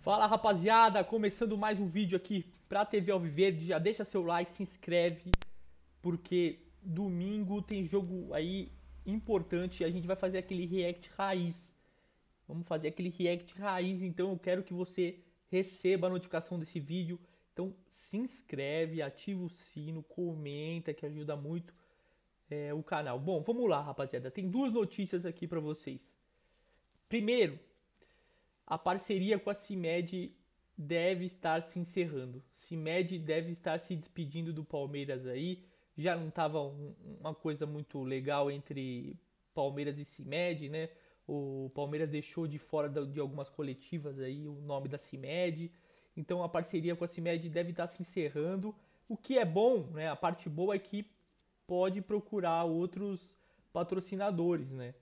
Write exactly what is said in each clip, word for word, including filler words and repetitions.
Fala rapaziada, começando mais um vídeo aqui pra T V Alviverde, já deixa seu like, se inscreve, porque domingo tem jogo aí importante e a gente vai fazer aquele react raiz. Vamos fazer aquele react raiz, então eu quero que você receba a notificação desse vídeo. Então se inscreve, ativa o sino, comenta que ajuda muito é, o canal. Bom, vamos lá rapaziada, tem duas notícias aqui pra vocês. Primeiro, a parceria com a CIMED deve estar se encerrando. CIMED deve estar se despedindo do Palmeiras aí. Já não estava um, uma coisa muito legal entre Palmeiras e CIMED, né? O Palmeiras deixou de fora de algumas coletivas aí o nome da CIMED. Então a parceria com a CIMED deve estar se encerrando. O que é bom, né? A parte boa é que pode procurar outros patrocinadores, né?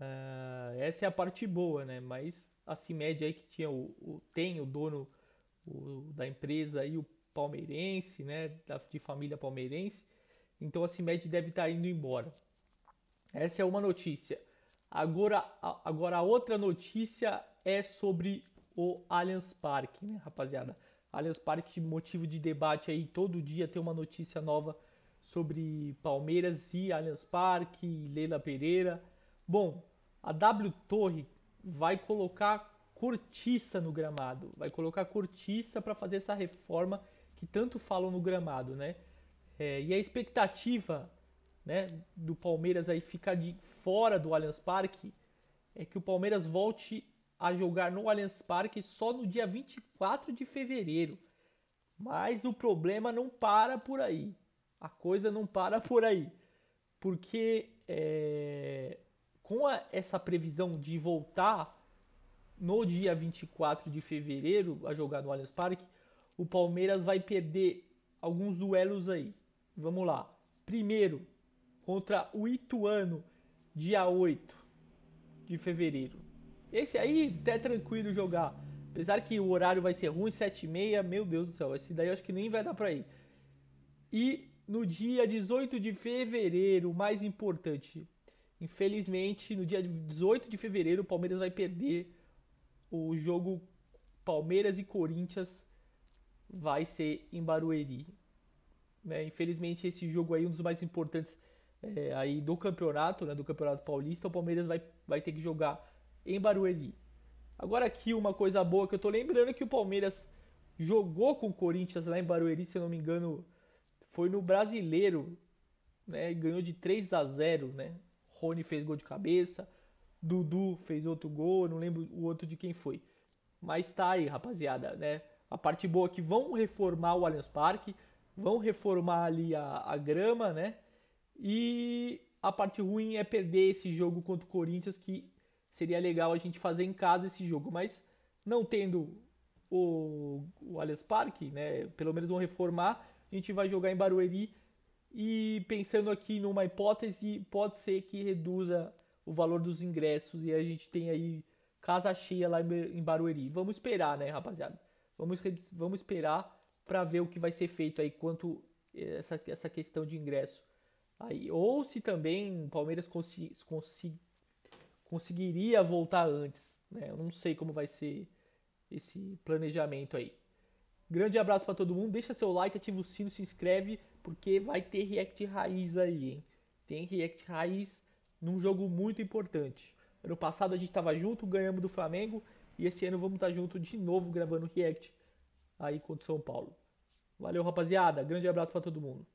Uh, essa é a parte boa, né? Mas a CIMED aí que tinha o, o, tem o dono o, da empresa aí, o palmeirense, né? Da, de família palmeirense. Então a CIMED deve estar indo embora. Essa é uma notícia. Agora a, agora a outra notícia é sobre o Allianz Parque, né, rapaziada? Allianz Parque, motivo de debate aí. Todo dia tem uma notícia nova sobre Palmeiras e Allianz Parque, e Leila Pereira. Bom, a W Torre vai colocar cortiça no gramado, vai colocar cortiça para fazer essa reforma que tanto falam no gramado, né? É, e a expectativa, né, do Palmeiras aí ficar de fora do Allianz Parque é que o Palmeiras volte a jogar no Allianz Parque só no dia vinte e quatro de fevereiro. Mas o problema não para por aí, a coisa não para por aí, porque é... com a, essa previsão de voltar no dia vinte e quatro de fevereiro a jogar no Allianz Parque, o Palmeiras vai perder alguns duelos aí. Vamos lá. Primeiro, contra o Ituano, dia oito de fevereiro. Esse aí é tranquilo jogar. Apesar que o horário vai ser ruim, sete e meia, meu Deus do céu, esse daí eu acho que nem vai dar pra ir. E no dia dezoito de fevereiro, o mais importante... Infelizmente, no dia dezoito de fevereiro, o Palmeiras vai perder o jogo Palmeiras e Corinthians, vai ser em Barueri. Né? Infelizmente, esse jogo aí é um dos mais importantes é, aí do campeonato, né? Do Campeonato Paulista. O Palmeiras vai, vai ter que jogar em Barueri. Agora aqui uma coisa boa que eu tô lembrando é que o Palmeiras jogou com o Corinthians lá em Barueri, se eu não me engano, foi no Brasileiro, né? Ganhou de três a zero, né? Rony fez gol de cabeça, Dudu fez outro gol, não lembro o outro de quem foi. Mas tá aí, rapaziada, né? A parte boa é que vão reformar o Allianz Parque, vão reformar ali a, a grama, né? E a parte ruim é perder esse jogo contra o Corinthians, que seria legal a gente fazer em casa esse jogo. Mas não tendo o, o Allianz Parque, né? Pelo menos vão reformar, a gente vai jogar em Barueri. E pensando aqui numa hipótese, pode ser que reduza o valor dos ingressos e a gente tem aí casa cheia lá em Barueri. Vamos esperar, né, rapaziada? Vamos, vamos esperar para ver o que vai ser feito aí quanto essa, essa questão de ingresso. Aí, ou se também o Palmeiras consi, consi, conseguiria voltar antes, né? Eu não sei como vai ser esse planejamento aí. Grande abraço para todo mundo, deixa seu like, ativa o sino, se inscreve, porque vai ter react raiz aí, hein? Tem react raiz num jogo muito importante. Ano passado a gente tava junto, ganhamos do Flamengo, e esse ano vamos estar junto de novo gravando react aí contra o São Paulo. Valeu, rapaziada, grande abraço para todo mundo.